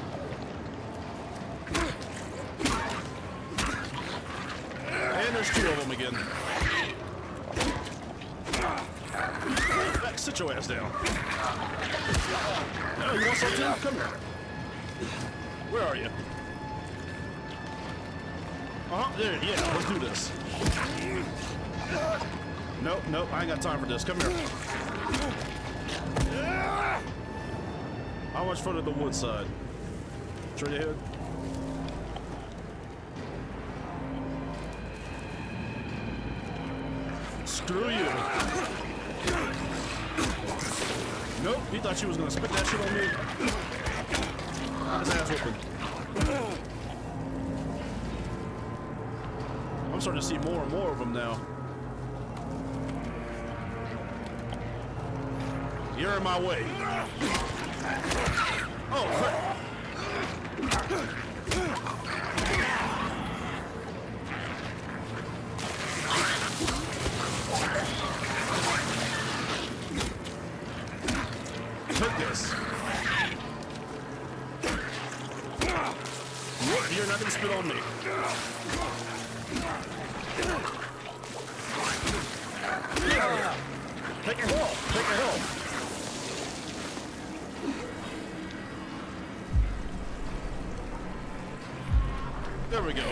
And there's two of them again. Back, sit your ass down. Oh, you want something? Come here. Where are you? Uh-huh, there, yeah, let's do this. Nope, nope, I ain't got time for this. Come here. How much further the Woodside? Straight ahead. Screw you. Nope, he thought she was gonna spit that shit on me. His ass whooping. I'm starting to see more and more of them now. You're in my way. Oh, crap. Took this. You're not gonna spit on me. Yeah. Take your help. Take your help. There we go.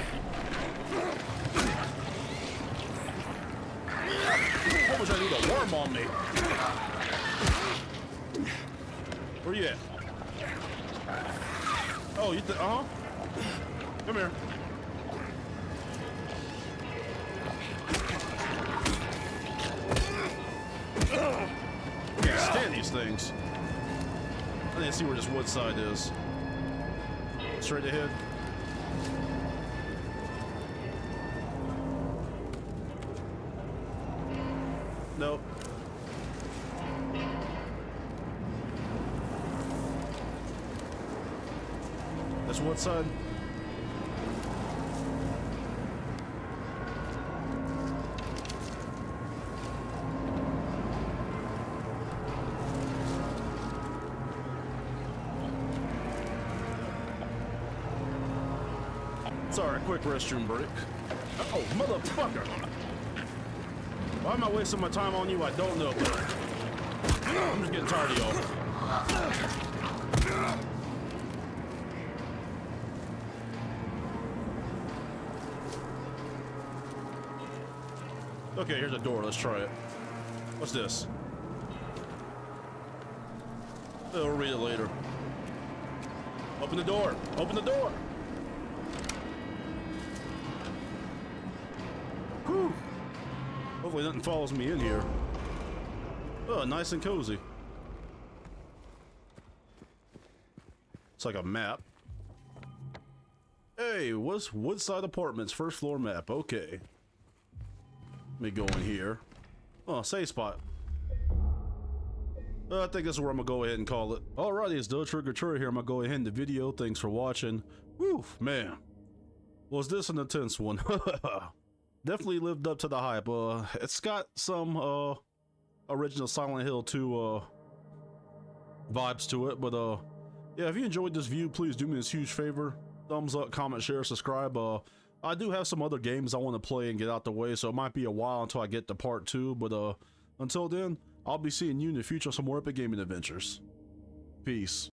What was I need a worm on me? Where you at? Oh, you th- uh-huh. Come here. I can't stand these things. I need to see where this Woodside is. Straight ahead. Nope. Woodside. Sorry, quick restroom break. Uh-oh, motherfucker! Why am I wasting my time on you? I don't know, but I'm just getting tired of y'all. Okay, here's a door. Let's try it. What's this? I'll read it later. Open the door. Open the door. Whew. Hopefully nothing follows me in here. Oh, nice and cozy. It's like a map. Hey, what's Woodside Apartments first floor map? Okay. Let me go in here. Oh, safe spot. Uh, I think that's where I'm gonna go ahead and call it. Alrighty, it's the Trigger Trey here. I'm gonna go ahead and the video. Thanks for watching. Woof, man. Was this an intense one? Definitely lived up to the hype. Uh, it's got some uh original Silent Hill two uh vibes to it, but uh yeah, if you enjoyed this view, please do me this huge favor. Thumbs up, comment, share, subscribe. Uh I do have some other games I want to play and get out the way, so it might be a while until I get to part two, but uh, until then, I'll be seeing you in the future on some more epic gaming adventures. Peace.